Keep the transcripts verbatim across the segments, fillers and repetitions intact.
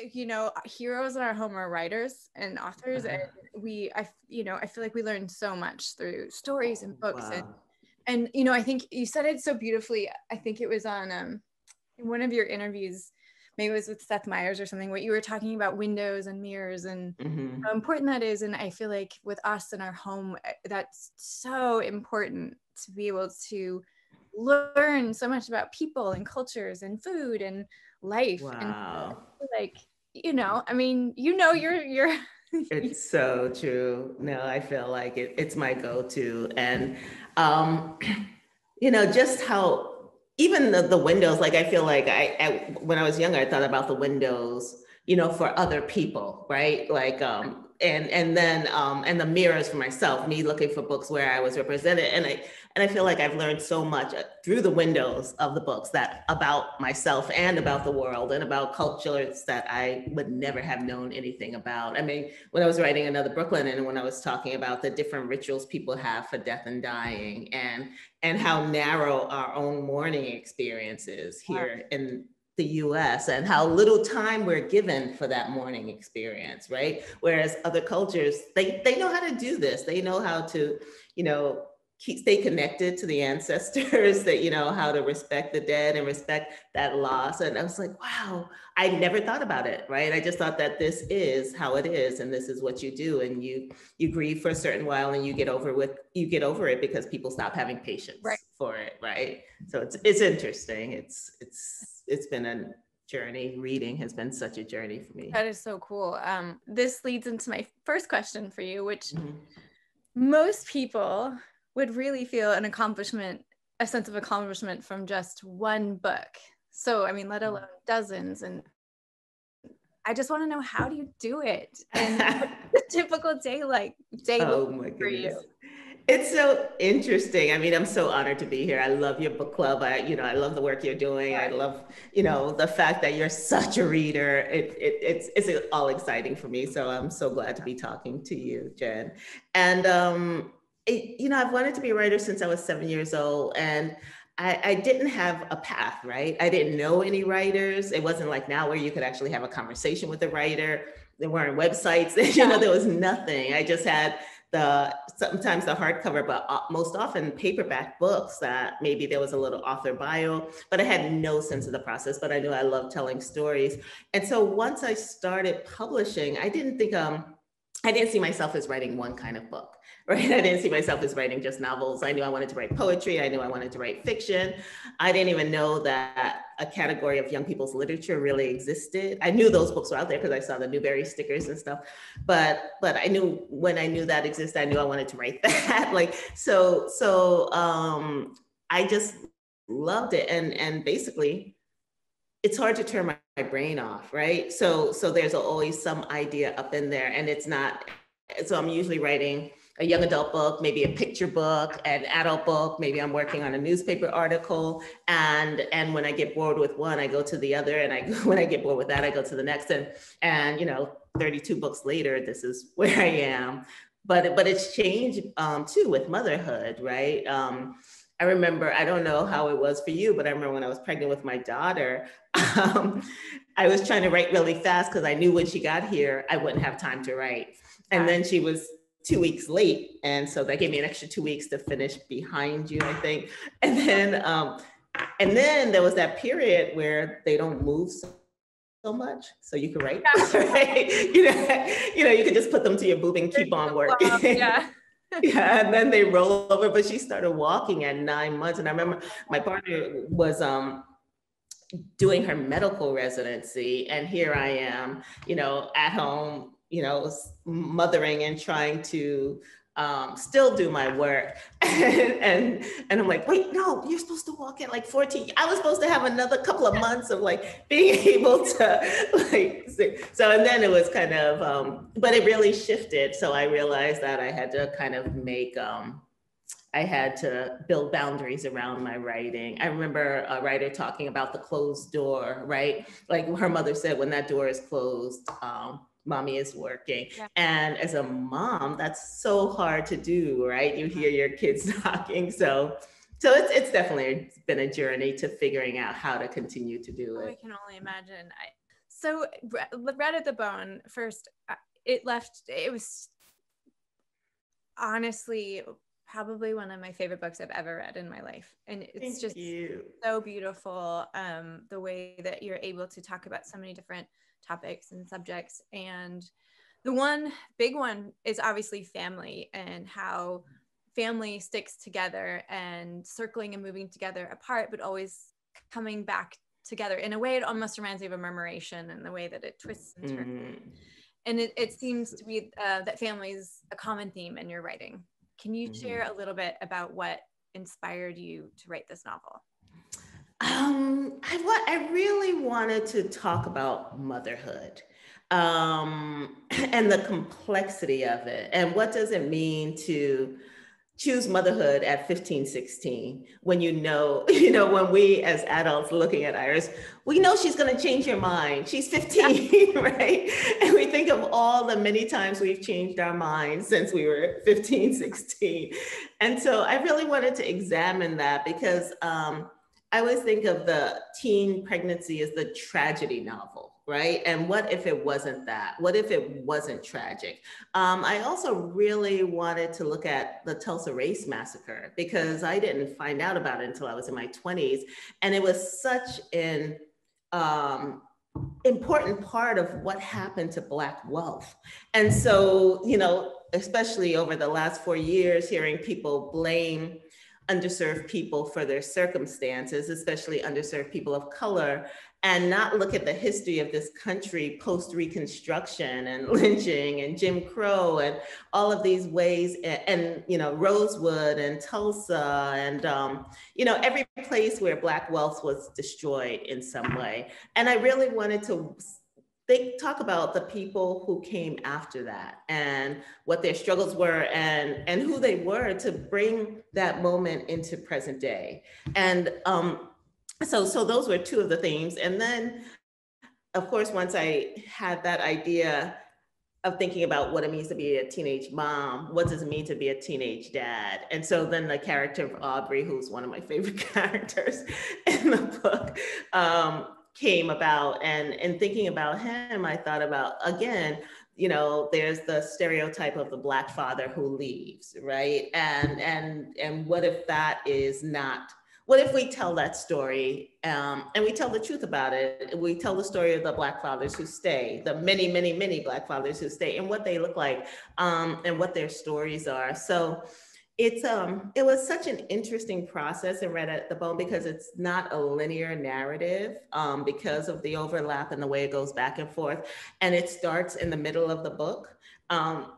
you know, heroes in our home are writers and authors, and we, I, you know, I feel like we learn so much through stories and books. Wow. and and you know, I think you said it so beautifully. I think it was on um in one of your interviews, maybe it was with Seth Meyers or something, what you were talking about windows and mirrors and mm-hmm. how important that is. And I feel like with us in our home, that's so important to be able to learn so much about people and cultures and food and life. Wow. And like, you know, I mean, you know, you're, you're. It's so true. No, I feel like it, it's my go-to. And, um, you know, just how, even the, the windows, like I feel like I, I, when I was younger, I thought about the windows, you know, for other people, right? Like, um, and and then, um, and the mirrors for myself, me looking for books where I was represented. And I, and I feel like I've learned so much through the windows of the books that about myself and about the world and about cultures that I would never have known anything about. I mean, when I was writing Another Brooklyn, and when I was talking about the different rituals people have for death and dying, and, and how narrow our own mourning experience is here in the U S, and how little time we're given for that mourning experience, right? Whereas other cultures, they, they know how to do this. They know how to, you know, keep, stay connected to the ancestors, that, you know, how to respect the dead and respect that loss. And I was like, wow, I never thought about it, right? I just thought that this is how it is, and this is what you do, and you you grieve for a certain while, and you get over with you get over it because people stop having patience right. for it, right? So it's it's interesting. It's it's it's been a journey. Reading has been such a journey for me. That is so cool. Um, this leads into my first question for you, which mm-hmm. most people would really feel an accomplishment, a sense of accomplishment from just one book. So, I mean, let alone dozens. And I just want to know, how do you do it? And what's a typical day like day oh my for goodness. You? It's so interesting. I mean, I'm so honored to be here. I love your book club. I, you know, I love the work you're doing. I love, you know, the fact that you're such a reader. It, it, it's, it's all exciting for me. So I'm so glad to be talking to you, Jen. And, um, it, you know, I've wanted to be a writer since I was seven years old, and I, I didn't have a path, right? I didn't know any writers. It wasn't like now where you could actually have a conversation with a writer. There weren't websites, you know, there was nothing. I just had the, sometimes the hardcover, but most often paperback books that maybe there was a little author bio, but I had no sense of the process, but I knew I loved telling stories. And so once I started publishing, I didn't think, um, I didn't see myself as writing one kind of book. Right? I didn't see myself as writing just novels. I knew I wanted to write poetry. I knew I wanted to write fiction. I didn't even know that a category of young people's literature really existed. I knew those books were out there because I saw the Newbery stickers and stuff. But but I knew when I knew that existed, I knew I wanted to write that. like so so um, I just loved it, and and basically, it's hard to turn my, my brain off, right? So so there's always some idea up in there, and it's not. So I'm usually writing a young adult book, maybe a picture book, an adult book, maybe I'm working on a newspaper article. And, and when I get bored with one, I go to the other. And I, when I get bored with that, I go to the next. And, and you know, thirty-two books later, this is where I am. But, but it's changed um, too with motherhood, right? Um, I remember, I don't know how it was for you, but I remember when I was pregnant with my daughter, um, I was trying to write really fast because I knew when she got here, I wouldn't have time to write. And then she was two weeks late. And so that gave me an extra two weeks to finish Behind You, I think. And then, um, and then there was that period where they don't move so, so much. So you could write, right? You know, you know, you could just put them to your boob and keep on working. Yeah. Yeah, and then they roll over, but she started walking at nine months. And I remember my partner was, um, doing her medical residency. And here I am, you know, at home, you know, mothering and trying to um, still do my work. and, and and I'm like, wait, no, you're supposed to walk at like fourteen. I was supposed to have another couple of months of like being able to like, so, and then it was kind of, um, but it really shifted. So I realized that I had to kind of make, um, I had to build boundaries around my writing. I remember a writer talking about the closed door, right? Like her mother said, when that door is closed, um, mommy is working. Yeah. And as a mom, that's so hard to do, right? You hear your kids knocking. So, so it's, it's definitely been a journey to figuring out how to continue to do it. I can only imagine. I, So Red at the Bone, first, it left, it was honestly probably one of my favorite books I've ever read in my life. And it's Thank just you. so beautiful, um, the way that you're able to talk about so many different topics and subjects. And the one big one is obviously family, and how family sticks together and circling and moving together apart, but always coming back together. In a way, it almost reminds me of a murmuration and the way that it twists and turns. Mm-hmm. And it, it seems to be uh, that family is a common theme in your writing. Can you share a little bit about what inspired you to write this novel? Um, I, wa- I really wanted to talk about motherhood um, and the complexity of it. And what does it mean to choose motherhood at fifteen, sixteen, when you know, you know, when we as adults looking at Iris, we know she's going to change her mind. She's fifteen, right? And we think of all the many times we've changed our minds since we were fifteen, sixteen. And so I really wanted to examine that, because um, I always think of the teen pregnancy as the tragedy novel. Right? And what if it wasn't that? What if it wasn't tragic? Um, I also really wanted to look at the Tulsa Race Massacre, because I didn't find out about it until I was in my twenties. And it was such an um, important part of what happened to Black wealth. And so, you know, especially over the last four years, hearing people blame underserved people for their circumstances, especially underserved people of color, and not look at the history of this country post-Reconstruction and lynching and Jim Crow and all of these ways, and, and you know, Rosewood and Tulsa and, um, you know, every place where Black wealth was destroyed in some way. And I really wanted to think, talk about the people who came after that and what their struggles were and, and who they were, to bring that moment into present day. And, um, So, so those were two of the themes. And then, of course, once I had that idea of thinking about what it means to be a teenage mom, what does it mean to be a teenage dad? And so then the character of Aubrey, who's one of my favorite characters in the book, um, came about. And in thinking about him, I thought about, again, you know, there's the stereotype of the Black father who leaves, right? And, and, and what if that is not, what if we tell that story um, and we tell the truth about it? We tell the story of the Black fathers who stay, the many, many, many Black fathers who stay, and what they look like um, and what their stories are. So it's um, it was such an interesting process in Red at the Bone, because it's not a linear narrative um, because of the overlap and the way it goes back and forth. And it starts in the middle of the book. Um,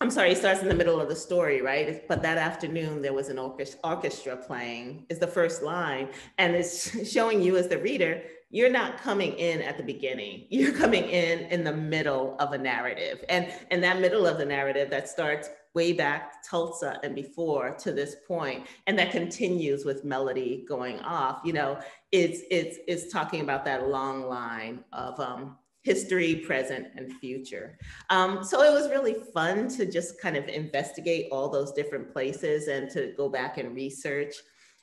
I'm sorry, it starts in the middle of the story, right? But that afternoon, there was an orchestra playing, is the first line. And it's showing you as the reader, you're not coming in at the beginning. You're coming in in the middle of a narrative. And in that middle of the narrative that starts way back Tulsa and before to this point, and that continues with melody going off, you know, it's, it's, it's talking about that long line of, um, history, present, and future. Um, so it was really fun to just kind of investigate all those different places and to go back and research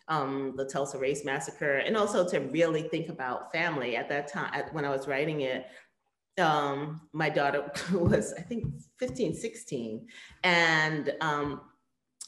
um, the Tulsa Race Massacre, and also to really think about family. At that time, when I was writing it, um, my daughter was, I think, fifteen, sixteen. And, um,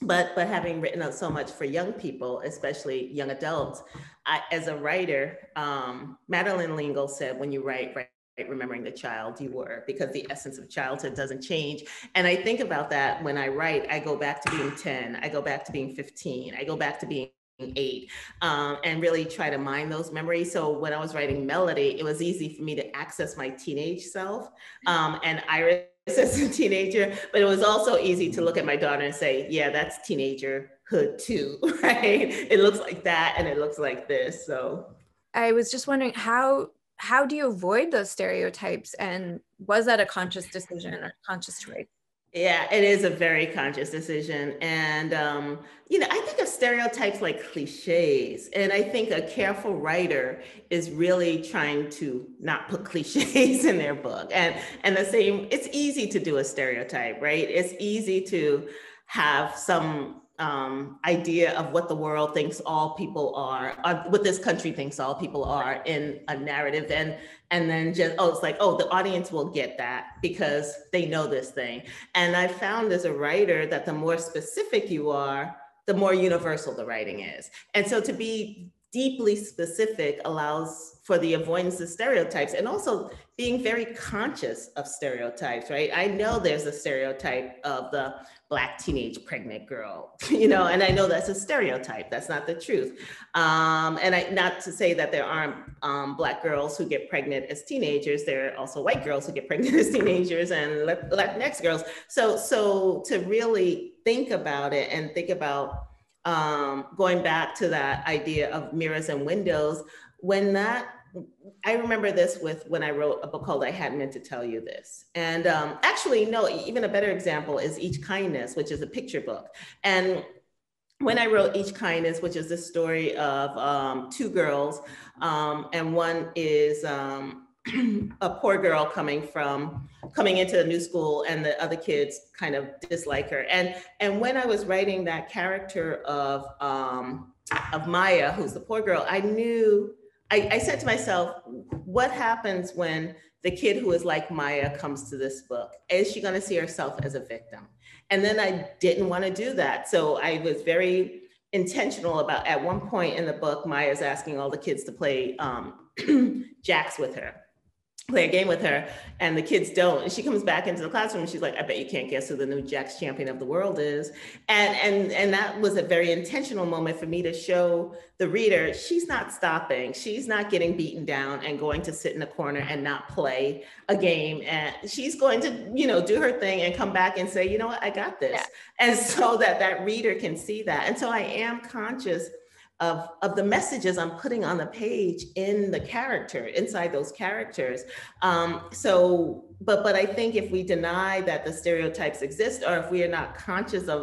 but, but having written up so much for young people, especially young adults, I, as a writer, um, Madeline L'Engle said, when you write, write remembering the child you were, because the essence of childhood doesn't change. And I think about that when I write. I go back to being ten, I go back to being fifteen, I go back to being eight, um, and really try to mine those memories. So when I was writing Melody, it was easy for me to access my teenage self um, and Iris as a teenager, but it was also easy to look at my daughter and say, yeah, that's teenagerhood too, right? It looks like that and it looks like this. So I was just wondering, how How do you avoid those stereotypes? And was that a conscious decision or conscious choice? Yeah, it is a very conscious decision. And, um, you know, I think of stereotypes like cliches. And I think a careful writer is really trying to not put cliches in their book. And, and the same, it's easy to do a stereotype, right? It's easy to have some um, idea of what the world thinks all people are, uh, what this country thinks all people are in a narrative. And, and then just, oh, it's like, oh, the audience will get that because they know this thing. And I found as a writer that the more specific you are, the more universal the writing is. And so to be deeply specific allows for the avoidance of stereotypes and also being very conscious of stereotypes, right? I know there's a stereotype of the Black teenage pregnant girl, you know, and I know that's a stereotype. That's not the truth. Um, and I, not to say that there aren't um, Black girls who get pregnant as teenagers. There are also white girls who get pregnant as teenagers and Latinx girls. So, so to really think about it and think about Um, going back to that idea of mirrors and windows, when that, I remember this with when I wrote a book called I Had Meant to Tell You This. And um, actually, no, even a better example is Each Kindness, which is a picture book. And when I wrote Each Kindness, which is the story of um, two girls, um, and one is um, a poor girl coming from, coming into a new school, and the other kids kind of dislike her. And, and when I was writing that character of, um, of Maya, who's the poor girl, I knew, I, I said to myself, what happens when the kid who is like Maya comes to this book? Is she gonna see herself as a victim? And then I didn't wanna do that. So I was very intentional about, at one point in the book, Maya's asking all the kids to play um, jacks with her. Play a game with her, and the kids don't. And she comes back into the classroom and she's like, I bet you can't guess who the new Jacks champion of the world is. And, and, and that was a very intentional moment for me to show the reader, she's not stopping. She's not getting beaten down and going to sit in a corner and not play a game. And she's going to, you know, do her thing and come back and say, you know what, I got this. Yeah. And so that that reader can see that. And so I am conscious Of, of the messages I'm putting on the page in the character, inside those characters. Um, so, but, but I think if we deny that the stereotypes exist, or if we are not conscious of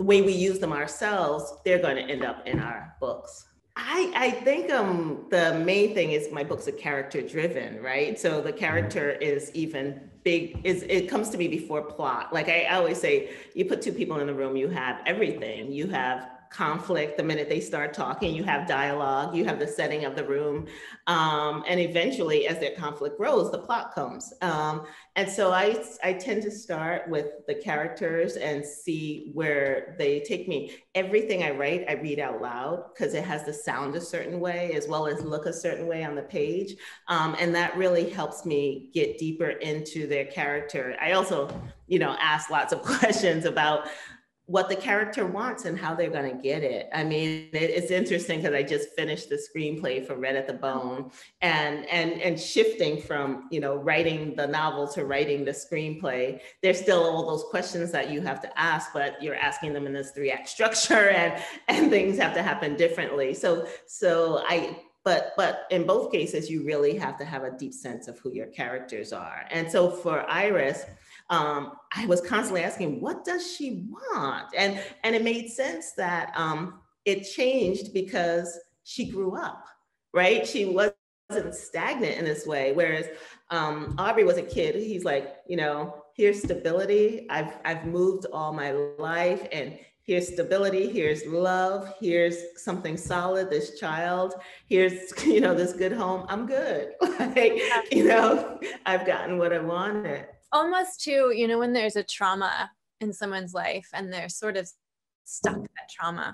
the way we use them ourselves, they're going to end up in our books. I, I think um, the main thing is my books are character driven, right? So the character is even big, is it comes to me before plot. Like I, I always say, you put two people in a room, you have everything. You have conflict the minute they start talking, you have dialogue, you have the setting of the room. Um, and eventually as their conflict grows, the plot comes. Um, and so I, I tend to start with the characters and see where they take me. Everything I write, I read out loud because it has to sound a certain way as well as look a certain way on the page. Um, and that really helps me get deeper into their character. I also, you know, ask lots of questions about what the character wants and how they're going to get it. I mean, it, it's interesting because I just finished the screenplay for Red at the Bone, and and and shifting from, you know, writing the novel to writing the screenplay, there's still all those questions that you have to ask, but you're asking them in this three act structure, and and things have to happen differently. So so I but but in both cases, you really have to have a deep sense of who your characters are. And so for Iris, Um, I was constantly asking, what does she want? And, and it made sense that um, it changed because she grew up, right? She wasn't stagnant in this way. Whereas um, Aubrey was a kid, he's like, you know, here's stability. I've, I've moved all my life, and here's stability, here's love, here's something solid, this child, here's, you know, this good home, I'm good. Like, you know, I've gotten what I wanted. Almost too, you know, when there's a trauma in someone's life and they're sort of stuck in that trauma,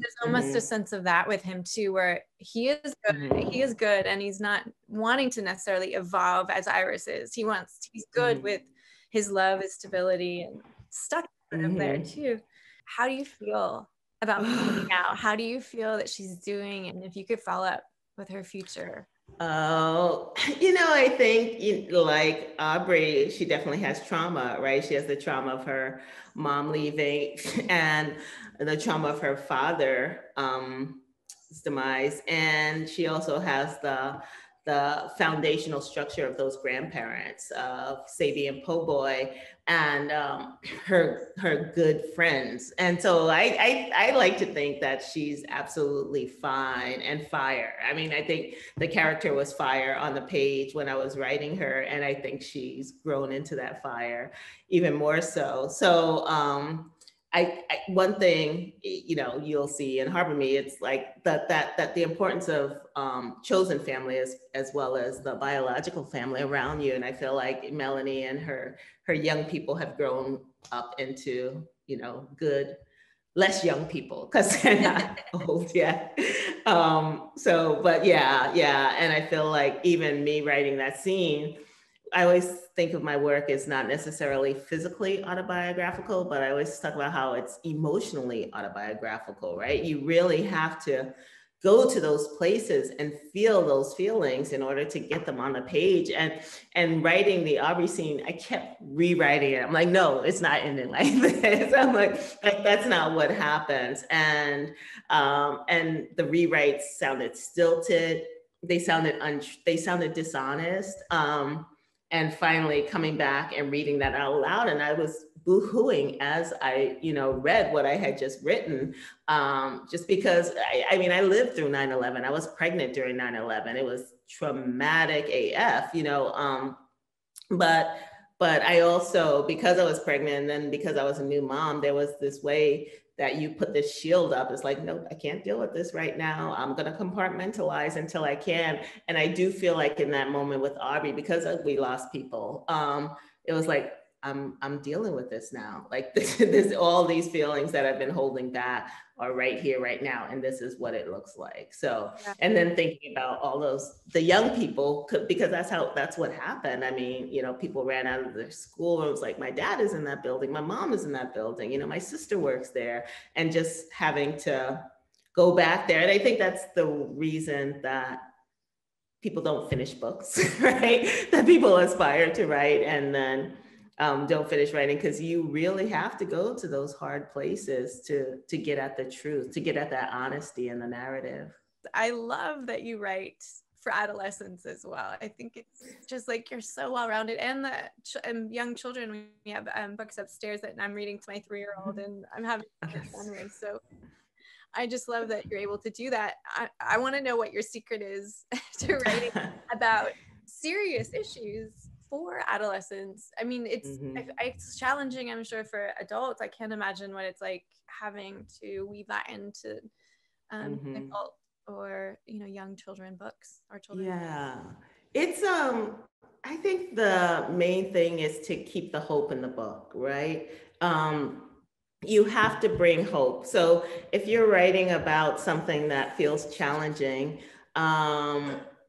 there's almost mm-hmm. a sense of that with him too, where he is good, mm-hmm. he is good, and he's not wanting to necessarily evolve as Iris is. He wants, he's good mm-hmm. with his love, his stability, and stuck sort of mm-hmm. there too. How do you feel about coming out? How do you feel that she's doing? And if you could follow up with her future. Oh, you know, I think you, like Aubrey, she definitely has trauma, right? She has the trauma of her mom leaving and the trauma of her father's um, demise. And she also has the the foundational structure of those grandparents of Sabi and Po' Boy, and um, her her good friends. And so I, I, I like to think that she's absolutely fine and fire. I mean, I think the character was fire on the page when I was writing her, and I think she's grown into that fire even more so. So um, I, I one thing, you know, you'll see in Harbor Me, it's like that that that the importance of um, chosen family as, as well as the biological family around you. And I feel like Melanie and her her young people have grown up into, you know, good, less young people, because they're not old yet. Um, so, but yeah, yeah. And I feel like even me writing that scene, I always think of my work as not necessarily physically autobiographical, but I always talk about how it's emotionally autobiographical, right? You really have to go to those places and feel those feelings in order to get them on the page. And and writing the Aubrey scene, I kept rewriting it. I'm like, no, it's not ending like this. I'm like, that's not what happens. And um, and the rewrites sounded stilted. They sounded un they sounded dishonest. Um, and finally coming back and reading that out loud, and I was boohooing as I, you know, read what I had just written, um, just because, I, I mean, I lived through nine eleven. I was pregnant during nine eleven. It was traumatic A F, you know, um, but but I also, because I was pregnant and then because I was a new mom, there was this way that you put this shield up. It's like, nope, I can't deal with this right now. I'm gonna compartmentalize until I can. And I do feel like in that moment with Aubrey, because we lost people, um, it was like, I'm, I'm dealing with this now. Like this, this, all these feelings that I've been holding back are right here, right now. And this is what it looks like. So, yeah. And then thinking about all those, the young people could, because that's how, that's what happened. I mean, you know, people ran out of their school and was like, my dad is in that building. My mom is in that building. You know, my sister works there, and just having to go back there. And I think that's the reason that people don't finish books, right? That people aspire to write and then Um, don't finish writing, because you really have to go to those hard places to to get at the truth, to get at that honesty in the narrative. I love that you write for adolescents as well. I think it's just like you're so well-rounded, and the ch and young children. We have um, books upstairs that I'm reading to my three-year-old, and I'm having fun with. So I just love that you're able to do that. I, I want to know what your secret is to writing about serious issues for adolescents. I mean, it's, mm-hmm. I, it's challenging, I'm sure, for adults. I can't imagine what it's like having to weave that into um, mm-hmm. adult or, you know, young children books or children. Yeah, books. It's, um, I think the main thing is to keep the hope in the book, right? Um, you have to bring hope. So if you're writing about something that feels challenging, um,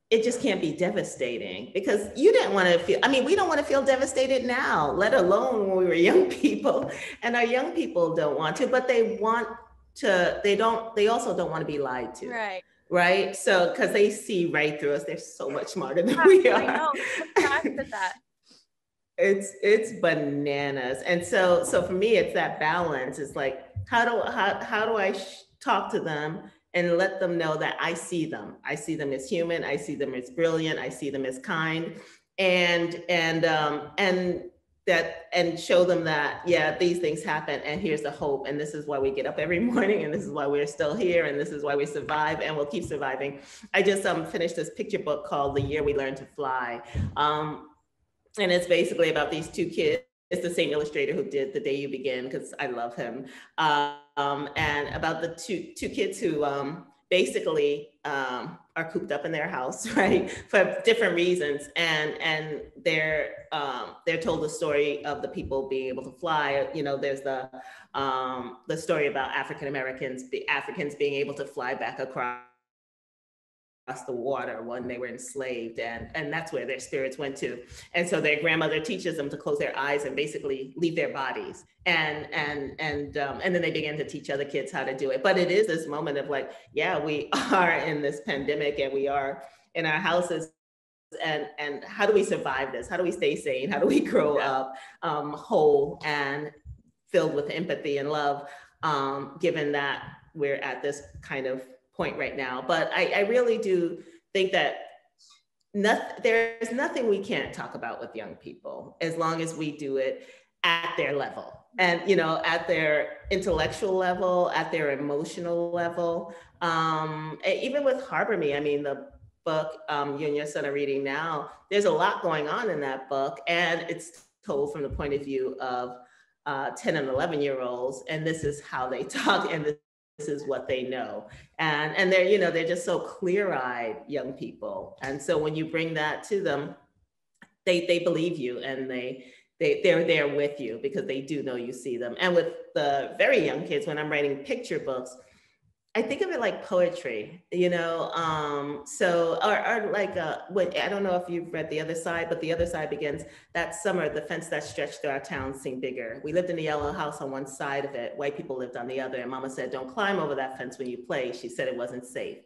it just can't be devastating, because you didn't want to feel, I mean, we don't want to feel devastated now, let alone when we were young people, and our young people don't want to, but they want to, they don't, they also don't want to be lied to. Right. Right. So, cause they see right through us. They're so much smarter than yeah, we are. I know. That. it's, it's bananas. And so, so for me, it's that balance. It's like, how do, how, how do I sh talk to them and let them know that I see them. I see them as human. I see them as brilliant. I see them as kind, and and um, and that and show them that, yeah, these things happen, and here's the hope, and this is why we get up every morning, and this is why we're still here, and this is why we survive, and we'll keep surviving. I just um, finished this picture book called The Year We Learned to Fly, um, and it's basically about these two kids. It's the same illustrator who did The Day You Begin, because I love him. Um, and about the two, two kids who um, basically um, are cooped up in their house, right? For different reasons. And, and they're, um, they're told the story of the people being able to fly. You know, there's the, um, the story about African-Americans, the Africans being able to fly back across the water when they were enslaved, and and that's where their spirits went to. And so their grandmother teaches them to close their eyes and basically leave their bodies, and and and um, and then they begin to teach other kids how to do it. But it is this moment of like, yeah, we are in this pandemic, and we are in our houses, and and how do we survive this? How do we stay sane? How do we grow up um, whole and filled with empathy and love, um, given that we're at this kind of point right now? But I, I really do think that not, there's nothing we can't talk about with young people, as long as we do it at their level, and, you know, at their intellectual level, at their emotional level. Um, even with Harbor Me, I mean, the book um, you and your son are reading now, there's a lot going on in that book, and it's told from the point of view of uh, ten and eleven year olds, and this is how they talk, and this is what they know. And, and they're, you know, they're just so clear-eyed young people. And so when you bring that to them, they, they believe you, and they, they, they're there with you because they do know you see them. And with the very young kids, when I'm writing picture books, I think of it like poetry, you know, um, so, or, or like, a, I don't know if you've read The Other Side, but The Other Side begins, that summer, the fence that stretched through our town seemed bigger. We lived in a yellow house on one side of it, white people lived on the other, and Mama said, don't climb over that fence when you play. She said it wasn't safe.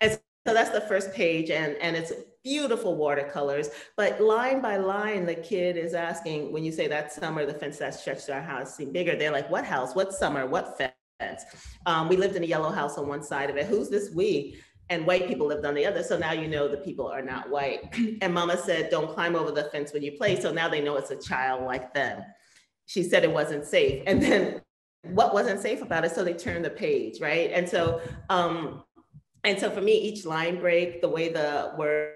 And so that's the first page, and, and it's beautiful watercolors, but line by line, the kid is asking, when you say that summer, the fence that stretched through our house seemed bigger, they're like, what house, what summer, what fence? Um, we lived in a yellow house on one side of it. Who's this we? And white people lived on the other. So now you know the people are not white. And Mama said, don't climb over the fence when you play. So now they know it's a child like them. She said it wasn't safe. And then what wasn't safe about it? So they turned the page, right? And so, um, and so for me, each line break, the way the words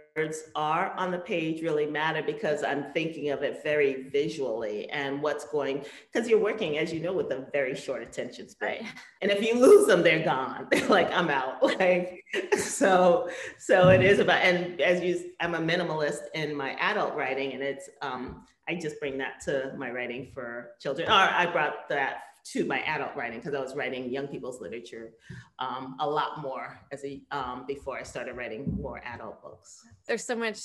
are on the page really matter, because I'm thinking of it very visually and what's going, because you're working, as you know, with a very short attention span, and if you lose them, they're gone. They're like, I'm out. Like, so so it is about, and as you, I'm a minimalist in my adult writing, and it's um I just bring that to my writing for children, or I brought that to my adult writing because I was writing young people's literature um, a lot more as a, um, before I started writing more adult books. There's so much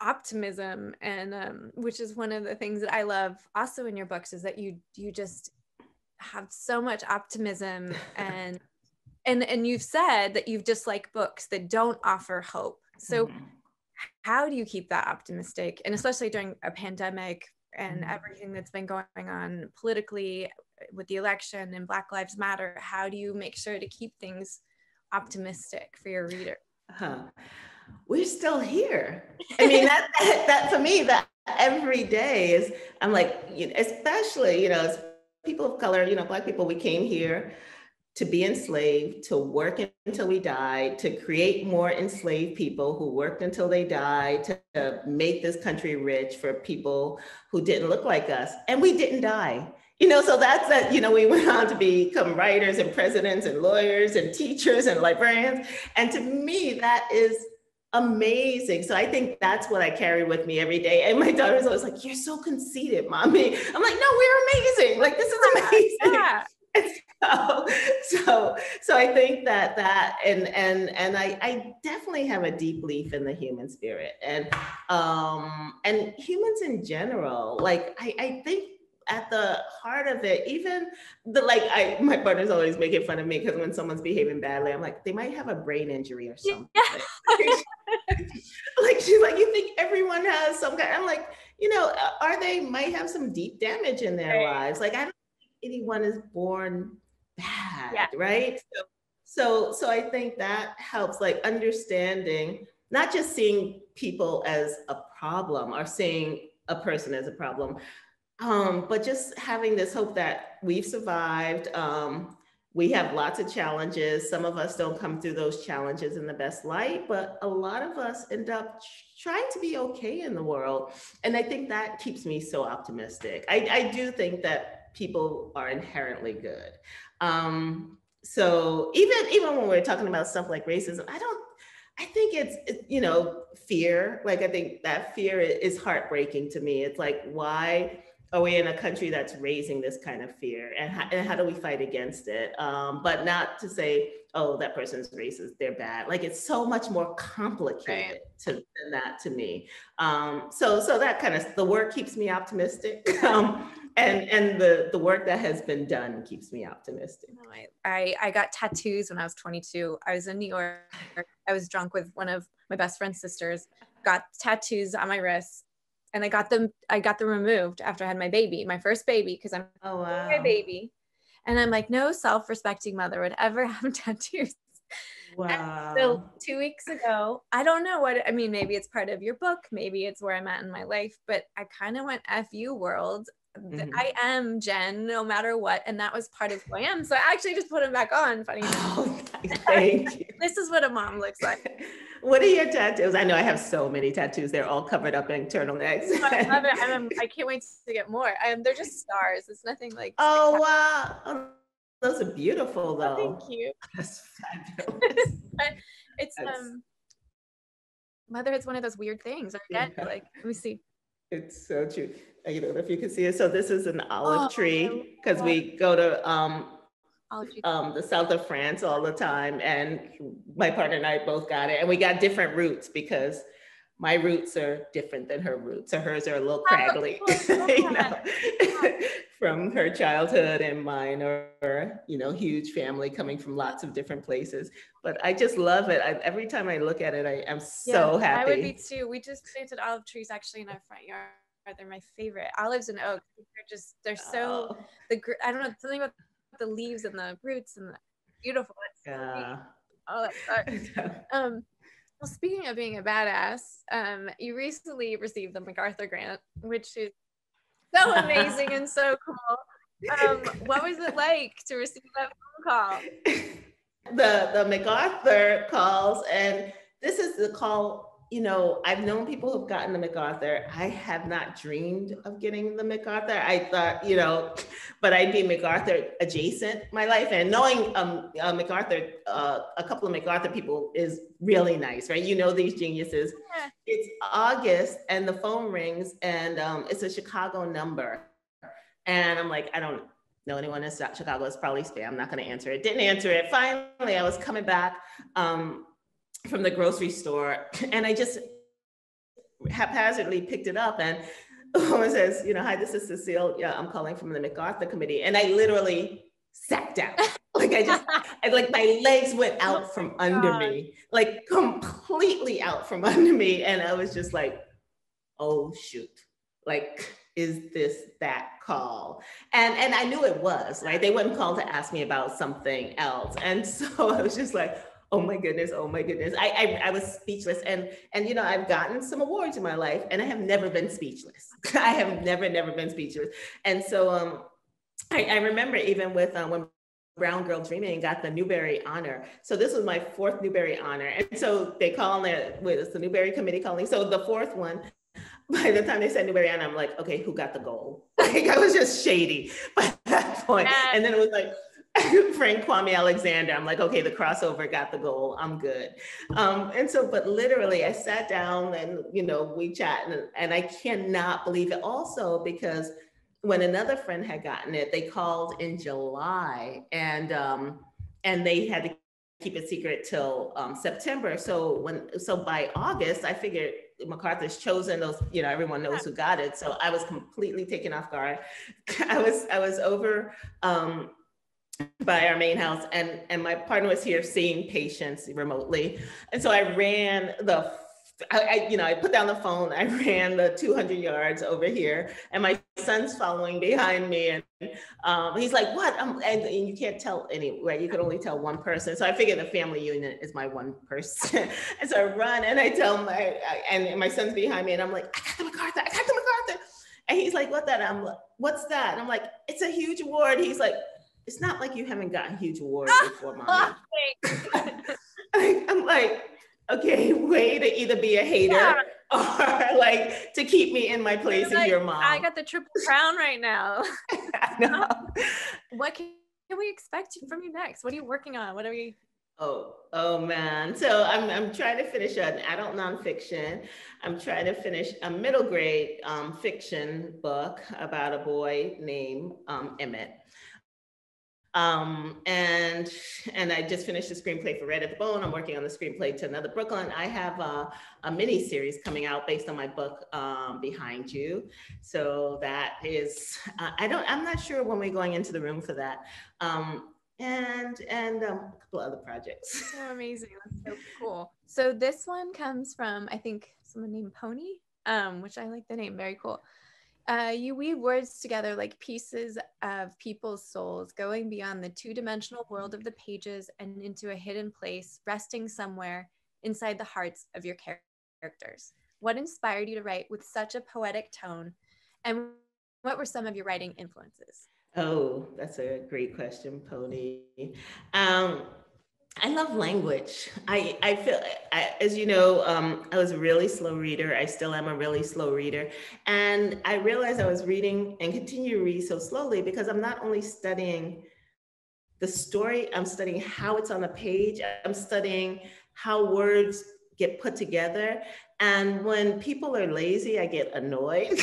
optimism, and um, which is one of the things that I love also in your books, is that you you just have so much optimism, and and and you've said that you've just like books that don't offer hope. So mm-hmm. how do you keep that optimistic, and especially during a pandemic and everything that's been going on politically with the election and Black Lives Matter? How do you make sure to keep things optimistic for your reader? Huh. We're still here. I mean, that, that, that for me, that every day is, I'm like, you know, especially, you know, as people of color, you know, Black people, we came here to be enslaved, to work until we died, to create more enslaved people who worked until they died, to, to make this country rich for people who didn't look like us. And we didn't die. You know, so that's that, you know, we went on to become writers and presidents and lawyers and teachers and librarians. And to me, that is amazing. So I think that's what I carry with me every day. And my daughter's always like, you're so conceited, Mommy. I'm like, no, we're amazing. Like, this is amazing. Yeah. So, so, so I think that that, and and and I, I definitely have a deep belief in the human spirit, and um, and humans in general. Like I, I think at the heart of it, even the like, I my partner's always making fun of me because when someone's behaving badly, I'm like, they might have a brain injury or something. Yeah. Like she's like, you think everyone has some kind? I'm like, you know, are they might have some deep damage in their right. lives? Like I don't. Anyone is born bad, yeah. right? So, so, so I think that helps, like understanding, not just seeing people as a problem or seeing a person as a problem, um, but just having this hope that we've survived. Um, we have lots of challenges. Some of us don't come through those challenges in the best light, but a lot of us end up trying to be okay in the world. And I think that keeps me so optimistic. I, I do think that people are inherently good. Um, so even, even when we're talking about stuff like racism, I don't, I think it's, it, you know, fear. Like, I think that fear is heartbreaking to me. It's like, why are we in a country that's raising this kind of fear? And how, and how do we fight against it? Um, but not to say, oh, that person's racist, they're bad. Like, it's so much more complicated to, than that to me. Um, so, so that kind of, the work keeps me optimistic. Um, And, and the, the work that has been done keeps me optimistic. I, I got tattoos when I was twenty-two. I was in New York. I was drunk with one of my best friend's sisters, got tattoos on my wrists, and I got them, I got them removed after I had my baby, my first baby, because I'm oh, wow. my baby. And I'm like, no self-respecting mother would ever have tattoos. Wow. And so two weeks ago, I don't know what, I mean, maybe it's part of your book, maybe it's where I'm at in my life, but I kind of went F you world. Mm-hmm. I am Jen, no matter what. And that was part of who I am. So I actually just put them back on, funny enough. Oh, thank you. This is what a mom looks like. What are your tattoos? I know I have so many tattoos. They're all covered up in turtlenecks. I love it. I'm, I can't wait to get more. Um, they're just stars. It's nothing like. Oh, wow. Oh, those are beautiful, though. Oh, thank you. That's fabulous. It's, That's... um, motherhood's one of those weird things. Again, yeah. Like, let me see. It's so true. I don't know if you can see it. So this is an olive oh, tree because we go to um, um, the south of France all the time. And my partner and I both got it. And we got different roots because my roots are different than her roots. So hers are a little craggly oh, oh, you know, oh. from her childhood, and mine are, you know, huge family coming from lots of different places. But I just love it. I, every time I look at it, I am so yeah, happy. I would be too. We just planted olive trees actually in our front yard. They're my favorite. Olives and oaks. They're just, they're so, oh. the I don't know, something about the leaves and the roots and the beautiful. Yeah. All that stuff. um, well, speaking of being a badass, um, you recently received the MacArthur Grant, which is so amazing and so cool. Um, what was it like to receive that phone call? The, the MacArthur calls, and this is the call. You know, I've known people who've gotten the MacArthur. I have not dreamed of getting the MacArthur. I thought, you know, but I'd be MacArthur adjacent my life. And knowing um, uh, MacArthur, uh, a couple of MacArthur people is really nice, right? You know, these geniuses. Yeah. It's August and the phone rings, and um, it's a Chicago number. And I'm like, I don't know anyone in Chicago. It's probably spam. I'm not going to answer it. Didn't answer it. Finally, I was coming back. Um, from the grocery store, and I just haphazardly picked it up, and it says, you know, hi, this is Cecile. Yeah, I'm calling from the MacArthur committee. And I literally sat down. Like I just, I, like my legs went out from under me, like completely out from under me. And I was just like, oh shoot. Like, is this that call? And, and I knew it was, right? They wouldn't call to ask me about something else. And so I was just like, oh my goodness, oh my goodness. I, I I was speechless. And, and you know, I've gotten some awards in my life, and I have never been speechless. I have never, never been speechless. And so um, I, I remember even with uh, when Brown Girl Dreaming got the Newbery Honor. So this was my fourth Newbery Honor. And so they call it, wait, it's the Newbery Committee calling. So the fourth one, by the time they said Newbery Honor, I'm like, okay, who got the gold? Like I was just shady by that point. Yeah. And then it was like, friend Kwame Alexander. I'm like, okay, the crossover got the goal. I'm good. Um, and so, but literally I sat down and, you know, we chat, and, and I cannot believe it also, because when another friend had gotten it, they called in July, and, um, and they had to keep it secret till um, September. So when, so by August, I figured MacArthur's chosen, those, you know, everyone knows who got it. So I was completely taken off guard. I was, I was over, um, by our main house, and and my partner was here seeing patients remotely, and so I ran the I, I you know I put down the phone, I ran the two hundred yards over here, and my son's following behind me, and um he's like, what? I'm, and, and you can't tell any, right? You can only tell one person, so I figured the family unit is my one person. And so I run, and I tell my I, and my son's behind me, and I'm like, I got the MacArthur, I got the MacArthur, and he's like, what that? And I'm like, what's that? And I'm like, it's a huge award. He's like, it's not like you haven't gotten huge awards before, Mama. I'm like, okay, way to either be a hater yeah. or like to keep me in my place in like, your mom. I got the triple crown right now. I know. What can we expect from you next? What are you working on? What are we? Oh, oh man. So I'm, I'm trying to finish an adult nonfiction. I'm trying to finish a middle grade um, fiction book about a boy named um, Emmett. Um, and, and I just finished the screenplay for Red at the Bone. I'm working on the screenplay to Another Brooklyn. I have a, a mini series coming out based on my book, um, Behind You. So that is, uh, I don't, I'm not sure when we're going into the room for that. Um, and, and um, a couple other projects. So amazing. That's so cool. So this one comes from, I think, someone named Pony, um, which I like the name. Very cool. Uh, you weave words together like pieces of people's souls, going beyond the two-dimensional world of the pages and into a hidden place, resting somewhere inside the hearts of your characters. What inspired you to write with such a poetic tone? And What were some of your writing influences? Oh, that's a great question, Pony. Um, I love language. I, I feel, I, as you know, um, I was a really slow reader. I still am a really slow reader. And I realized I was reading and continue to read so slowly because I'm not only studying the story, I'm studying how it's on the page. I'm studying how words get put together. And when people are lazy, I get annoyed.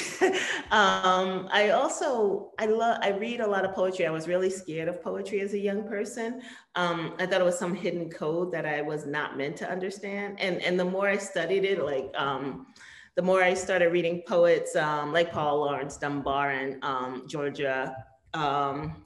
um, I also, I love, I read a lot of poetry. I was really scared of poetry as a young person. Um, I thought it was some hidden code that I was not meant to understand. And, and the more I studied it, like um, the more I started reading poets um, like Paul Lawrence Dunbar and um, Georgia, um,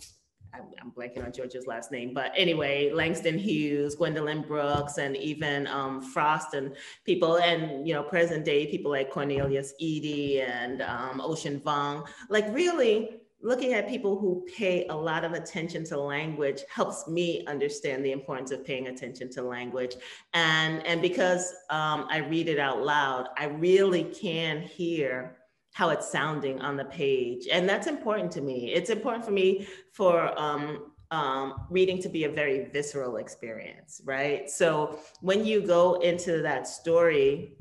I'm blanking on George's last name, but anyway, Langston Hughes, Gwendolyn Brooks, and even um, Frost and people, and you know, present day people like Cornelius Eady and um, Ocean Vuong. Like really looking at people who pay a lot of attention to language helps me understand the importance of paying attention to language. And, and because um, I read it out loud, I really can hear how it's sounding on the page. And that's important to me. It's important for me for um, um, reading to be a very visceral experience, right? So when you go into that story,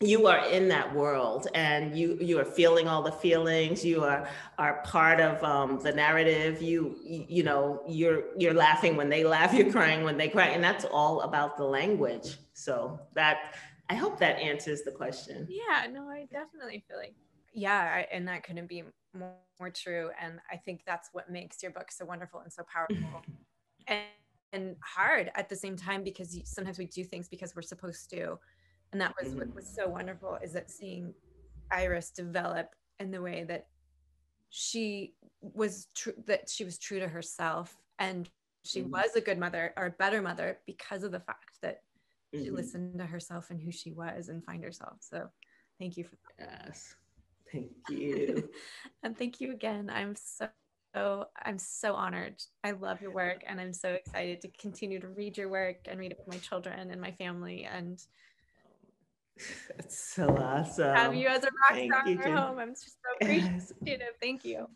you are in that world and you you are feeling all the feelings, you are are part of um, the narrative, you, you you know, you're you're laughing when they laugh, you're crying when they cry, and that's all about the language. So that, I hope that answers the question. Yeah, no, I definitely feel like Yeah, and that couldn't be more, more true. And I think that's what makes your book so wonderful and so powerful and, and hard at the same time, because you, sometimes we do things because we're supposed to. And that was mm-hmm. what was so wonderful, is that seeing Iris develop in the way that she was true, that she was true to herself. And she mm-hmm. was a good mother, or a better mother, because of the fact that mm-hmm. she listened to herself and who she was and find herself. So thank you for that. Yes. Thank you. And thank you again. I'm so, so, I'm so honored. I love your work, and I'm so excited to continue to read your work and read it with my children and my family. And that's so awesome. Have you as a rock star at home. I'm just so appreciative. Yes. Thank you.